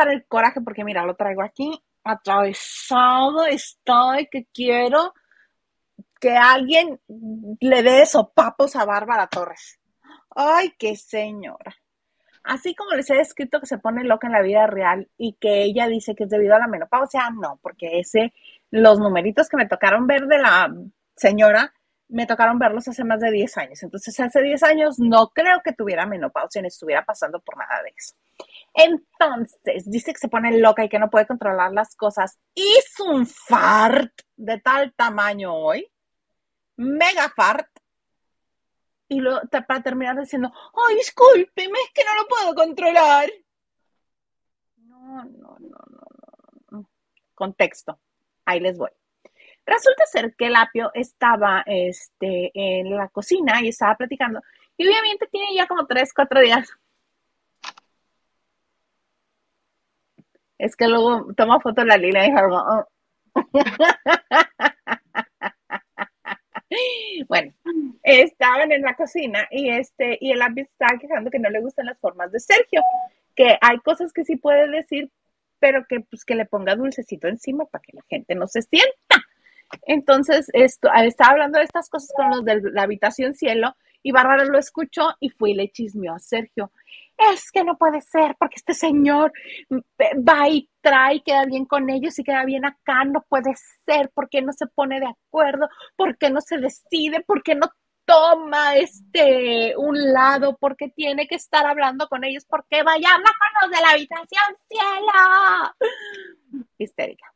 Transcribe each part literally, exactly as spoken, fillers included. aguantar el coraje porque mira, lo traigo aquí atravesado, estoy que quiero que alguien le dé sopapos a Bárbara Torres. ¡Ay, qué señora! Así como les he descrito que se pone loca en la vida real y que ella dice que es debido a la menopausia, no, porque ese, los numeritos que me tocaron ver de la señora, me tocaron verlos hace más de diez años. Entonces, hace diez años no creo que tuviera menopausia ni estuviera pasando por nada de eso. Entonces, dice que se pone loca y que no puede controlar las cosas. Hizo un fart de tal tamaño hoy, mega fart. Y luego, para terminar diciendo, ¡ay, discúlpeme, es que no lo puedo controlar! No, no, no, no, no. Contexto. Ahí les voy. Resulta ser que el Apio estaba este, en la cocina y estaba platicando. Y obviamente tiene ya como tres, cuatro días. Es que luego toma foto la Lila y dijo, oh. Bueno, estaban en la cocina y este y el Apio estaba quejando que no le gustan las formas de Sergio, que hay cosas que sí puede decir, pero que pues que le ponga dulcecito encima para que la gente no se sienta. Entonces esto, estaba hablando de estas cosas con los de la habitación cielo y Bárbara lo escuchó y fue y le chismeó a Sergio. Es que no puede ser porque este señor va y trae, queda bien con ellos y queda bien acá, no puede ser, ¿por qué no se pone de acuerdo? ¿Por qué no se decide? ¿Por qué no toma este un lado? ¿Por qué tiene que estar hablando con ellos? ¿Por qué vaya a hablar con los de la habitación cielo? Histérica.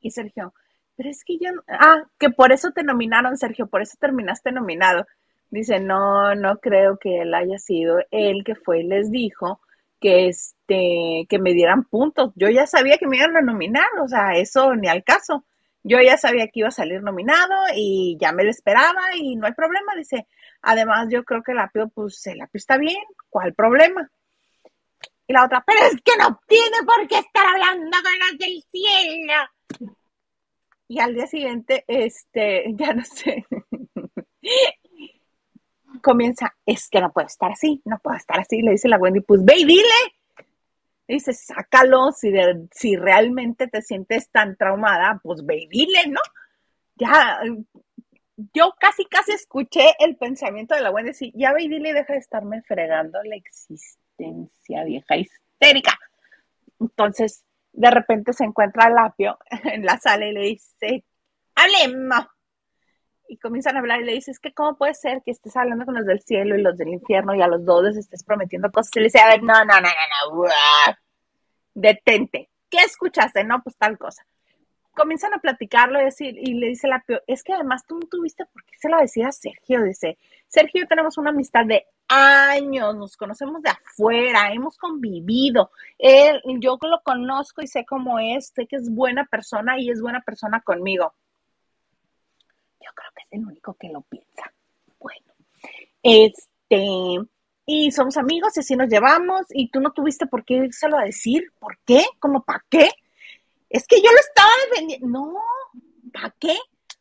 Y Sergio, pero es que yo, ah, que por eso te nominaron, Sergio, por eso terminaste nominado. Dice, no, no creo que él haya sido él que fue y les dijo que, este, que me dieran puntos. Yo ya sabía que me iban a nominar, o sea, eso ni al caso. Yo ya sabía que iba a salir nominado y ya me lo esperaba y no hay problema. Dice, además yo creo que el Apio, pues el Apio está bien, ¿cuál problema? Y la otra, pero es que no tiene por qué estar hablando con los del cielo. Y al día siguiente, este, ya no sé... comienza, es que no puedo estar así, no puedo estar así, le dice la Wendy, pues ve y dile, le dice, sácalo, si, de, si realmente te sientes tan traumada, pues ve y dile, ¿no? Ya, yo casi casi escuché el pensamiento de la Wendy, sí, ya ve y dile, deja de estarme fregando la existencia, vieja histérica. Entonces, de repente se encuentra al Apio en la sala y le dice, hablemos. Y comienzan a hablar y le dices, que ¿cómo puede ser que estés hablando con los del cielo y los del infierno y a los dos les estés prometiendo cosas? Y le dice, a ver, no, no, no, no, no, detente. ¿Qué escuchaste? No, pues tal cosa. Comienzan a platicarlo y, decir, y le dice el Apio, es que además tú no tuviste por qué se lo decía a Sergio. Dice, Sergio y yo tenemos una amistad de años, nos conocemos de afuera, hemos convivido. Él, yo lo conozco y sé cómo es, sé que es buena persona y es buena persona conmigo. Yo creo que es el único que lo piensa. Bueno, este, y somos amigos y así nos llevamos y tú no tuviste por qué írselo a decir. ¿Por qué? ¿Cómo para qué? Es que yo lo estaba defendiendo. No, ¿para qué?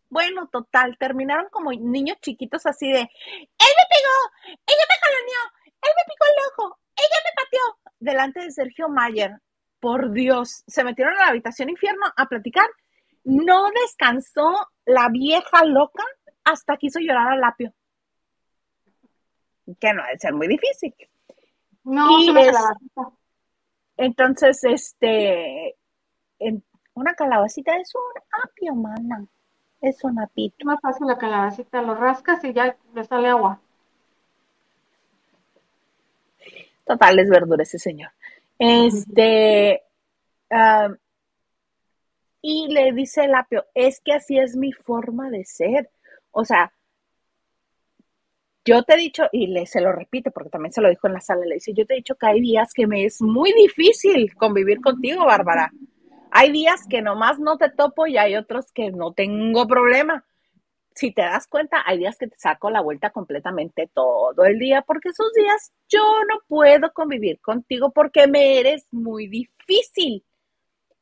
Bueno, total, terminaron como niños chiquitos así de, él me pegó, ella me jaloneó, él me picó el ojo, ella me pateó. Delante de Sergio Mayer, por Dios, se metieron a la habitación infierno a platicar. No descansó la vieja loca hasta que hizo llorar al Apio. Que no ha de ser muy difícil. No, y es, entonces, este, en, una calabacita es un apio, mana. Es un apito. Es más fácil la calabacita, lo rascas y ya le sale agua. Total, es verdura ese señor. Este... Uh, Y le dice el Apio, es que así es mi forma de ser. O sea, yo te he dicho, y le, se lo repite porque también se lo dijo en la sala, le dice, yo te he dicho que hay días que me es muy difícil convivir contigo, Bárbara. Hay días que nomás no te topo y hay otros que no tengo problema. Si te das cuenta, hay días que te saco la vuelta completamente todo el día porque esos días yo no puedo convivir contigo porque me eres muy difícil.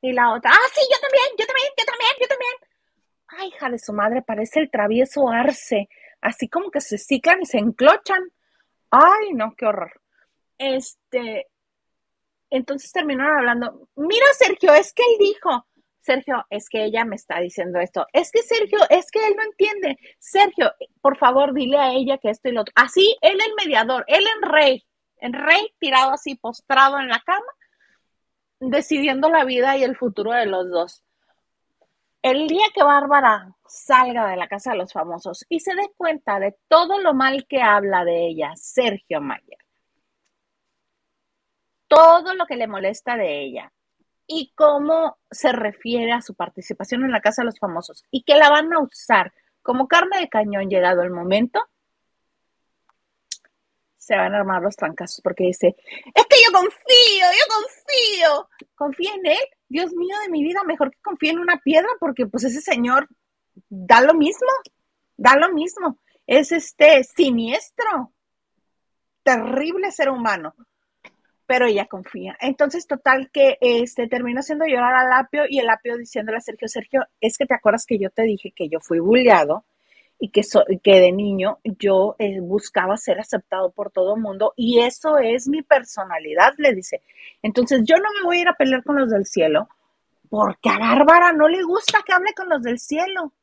Y la otra, ah, sí, yo también, yo también, yo también, yo también. Ay, hija de su madre, parece el travieso Arce. Así como que se ciclan y se enclochan. Ay, no, qué horror. Este, Entonces terminaron hablando, mira Sergio, es que él dijo, Sergio, es que ella me está diciendo esto, es que Sergio, es que él no entiende, Sergio, por favor, dile a ella que esto y lo otro. Así, él el mediador, él en rey, en rey tirado así, postrado en la cama, decidiendo la vida y el futuro de los dos. El día que Bárbara salga de la Casa de los Famosos y se dé cuenta de todo lo mal que habla de ella, Sergio Mayer, todo lo que le molesta de ella, y cómo se refiere a su participación en la Casa de los Famosos, y que la van a usar como carne de cañón llegado el momento, se van a armar los trancazos, porque dice, es que yo confío, yo confío, confía en él, Dios mío de mi vida, mejor que confíe en una piedra, porque pues ese señor da lo mismo, da lo mismo, es este siniestro, terrible ser humano. Pero ella confía. Entonces, total, que este terminó haciendo llorar al Apio, y el Apio diciéndole a Sergio, Sergio, es que te acuerdas que yo te dije que yo fui bulleado y que, so, que de niño yo eh, buscaba ser aceptado por todo el mundo, y eso es mi personalidad, le dice. Entonces, yo no me voy a ir a pelear con los del cielo, porque a Bárbara no le gusta que hable con los del cielo.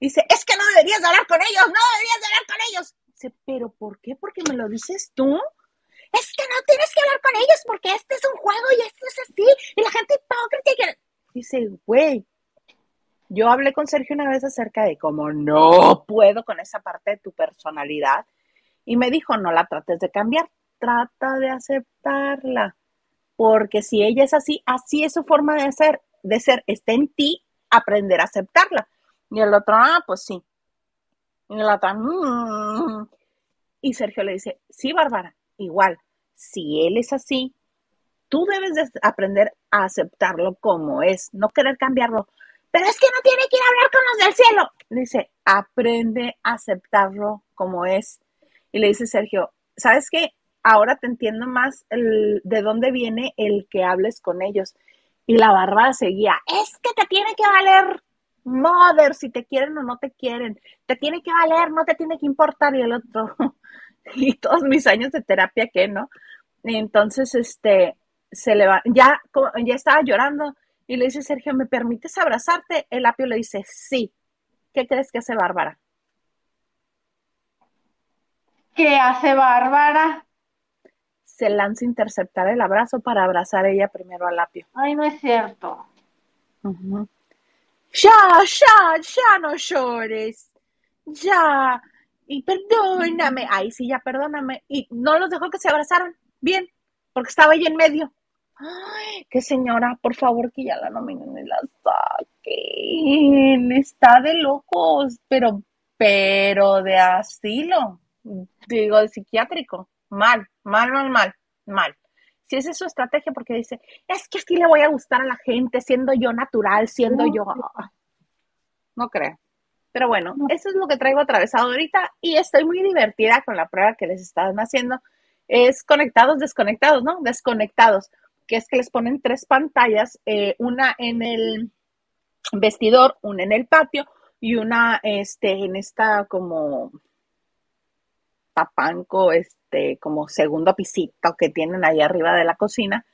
Dice, es que no deberías hablar con ellos, no deberías hablar con ellos. Dice, ¿pero por qué? ¿Porque me lo dices tú? Es que no tienes que hablar con ellos porque este es un juego y esto es así. Y la gente hipócrita. Que... Dice, güey, yo hablé con Sergio una vez acerca de cómo no puedo con esa parte de tu personalidad. Y me dijo, no la trates de cambiar, trata de aceptarla. Porque si ella es así, así es su forma de ser. De ser, está en ti aprender a aceptarla. Y el otro, ah, pues sí. Y el otro, mmm. Y Sergio le dice, sí, Bárbara. Igual, si él es así, tú debes de aprender a aceptarlo como es, no querer cambiarlo. Pero es que no tiene que ir a hablar con los del cielo. Dice, aprende a aceptarlo como es. Y le dice Sergio, ¿sabes qué? Ahora te entiendo más el, de dónde viene el que hables con ellos. Y la Bárbara seguía, es que te tiene que valer, mother, si te quieren o no te quieren. Te tiene que valer, no te tiene que importar. Y el otro... Y todos mis años de terapia, ¿qué, no? Entonces, este, se le va, ya, ya estaba llorando, y le dice, Sergio, ¿me permites abrazarte? El Apio le dice, sí. ¿Qué crees que hace Bárbara? ¿Qué hace Bárbara? Se lanza a interceptar el abrazo para abrazar ella primero al Apio. Ay, no es cierto. Uh-huh. Ya, ya, ya no llores. Ya. Y perdóname, ahí sí ya perdóname. Y no los dejó que se abrazaran, bien, porque estaba ahí en medio. Ay, qué señora, por favor, que ya la nominen y la saquen. Está de locos, pero, pero de asilo, digo, de psiquiátrico. Mal, mal, mal, mal, mal. Si esa es su estrategia, porque dice, es que así le voy a gustar a la gente, siendo yo natural, siendo no, yo... No creo. Pero bueno, eso es lo que traigo atravesado ahorita, y estoy muy divertida con la prueba que les están haciendo. Es conectados, desconectados, ¿no? Desconectados, que es que les ponen tres pantallas, eh, una en el vestidor, una en el patio y una este, en esta como tapanco, este, como segunda pisita que tienen ahí arriba de la cocina.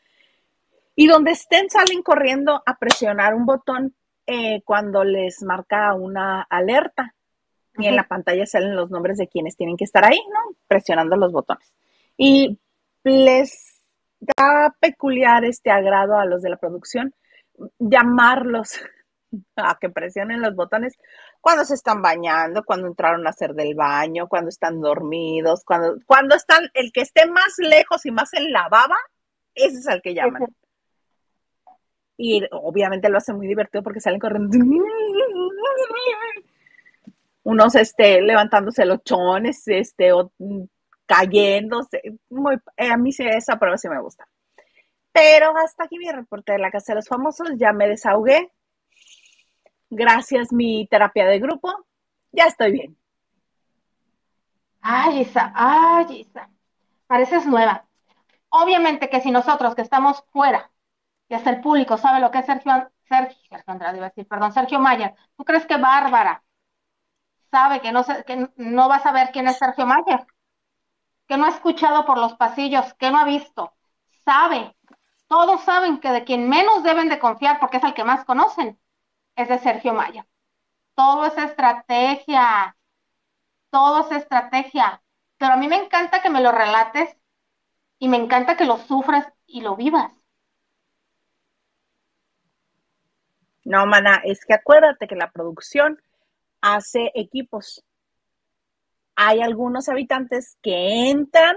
Y donde estén salen corriendo a presionar un botón. Eh, cuando les marca una alerta y ajá, en la pantalla salen los nombres de quienes tienen que estar ahí, ¿no? Presionando los botones. Y les da peculiar este agrado a los de la producción llamarlos a que presionen los botones cuando se están bañando, cuando entraron a hacer del baño, cuando están dormidos, cuando, cuando están, el que esté más lejos y más en la baba, ese es el que llaman. Ajá. Y obviamente lo hace muy divertido porque salen corriendo. Unos este, levantándose los chones, este, o cayéndose. Muy, a mí sí, esa prueba sí me gusta. Pero hasta aquí mi reporte de la Casa de los Famosos. Ya me desahogué. Gracias mi terapia de grupo. Ya estoy bien. Ay, Isa, ay, Isa. Pareces nueva. Obviamente que si nosotros que estamos fuera, y hasta el público sabe lo que es Sergio, Sergio, Sergio Andrade, iba a decir, perdón, Sergio Mayer. ¿Tú crees que Bárbara sabe que no, que no va a saber quién es Sergio Mayer? Que no ha escuchado por los pasillos, que no ha visto. Sabe todos saben que de quien menos deben de confiar, porque es el que más conocen, es de Sergio Mayer. Todo es estrategia, todo es estrategia. Pero a mí me encanta que me lo relates y me encanta que lo sufras y lo vivas. No, maná, es que acuérdate que la producción hace equipos. Hay algunos habitantes que entran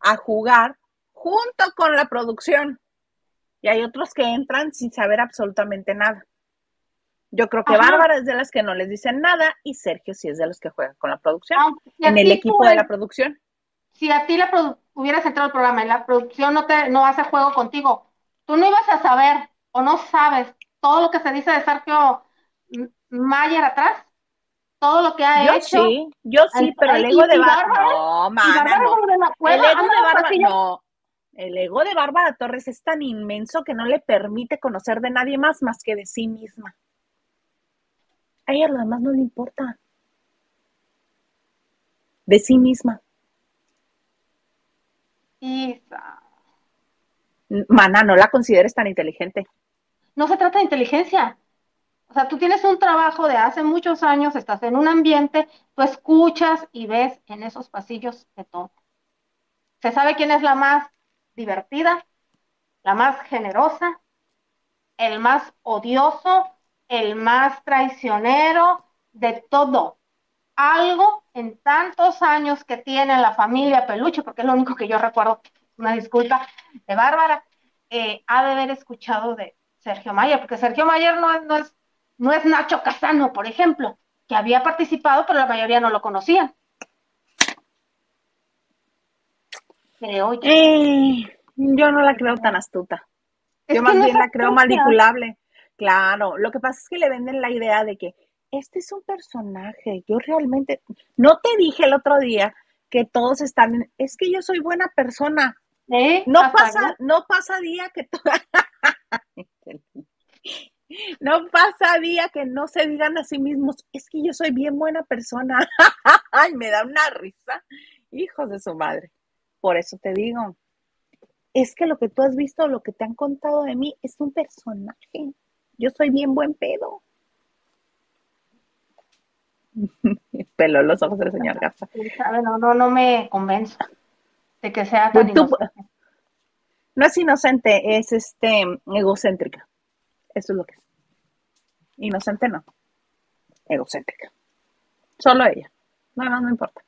a jugar junto con la producción y hay otros que entran sin saber absolutamente nada. Yo creo que Ajá. Bárbara es de las que no les dicen nada y Sergio sí es de los que juegan con la producción, ah, si en el equipo tú, de la producción. Si a ti la produ hubieras entrado al programa y la producción no, te, no hace juego contigo, tú no ibas a saber o no sabes todo lo que se dice de Sergio Mayer atrás, todo lo que ha yo hecho. Yo sí, yo sí, el, pero el ego de Bárbara, no, mana, no. El ego de Bárbara, no. El ego de Bárbara Torres es tan inmenso que no le permite conocer de nadie más más que de sí misma. A ella lo demás no le importa. De sí misma. Isa. Mana, no la consideres tan inteligente. No se trata de inteligencia. O sea, tú tienes un trabajo de hace muchos años, estás en un ambiente, tú escuchas y ves en esos pasillos de todo. Se sabe quién es la más divertida, la más generosa, el más odioso, el más traicionero, de todo. Algo en tantos años que tiene la familia Peluche, porque es lo único que yo recuerdo, una disculpa de Bárbara, eh, ha de haber escuchado de Sergio Mayer, porque Sergio Mayer no, no, es, no es Nacho Castano, por ejemplo, que había participado, pero la mayoría no lo conocían. Creo yo. Eh, yo no la creo tan astuta. Es yo más no bien la creo manipulable. Claro, lo que pasa es que le venden la idea de que este es un personaje, yo realmente, no te dije el otro día que todos están, es que yo soy buena persona, ¿Eh? no pasa, yo? no pasa día que no pasa día que no se digan a sí mismos, es que yo soy bien buena persona, ay, me da una risa, hijos de su madre, por eso te digo, es que lo que tú has visto, lo que te han contado de mí es un personaje. Yo soy bien buen pedo. Peló los ojos del señor Garza. No, no, no me convenzo de que sea tan tú, inocente. No es inocente, es este egocéntrica. Eso es lo que es. Inocente no. Egocéntrica. Solo ella. No, no, no importa.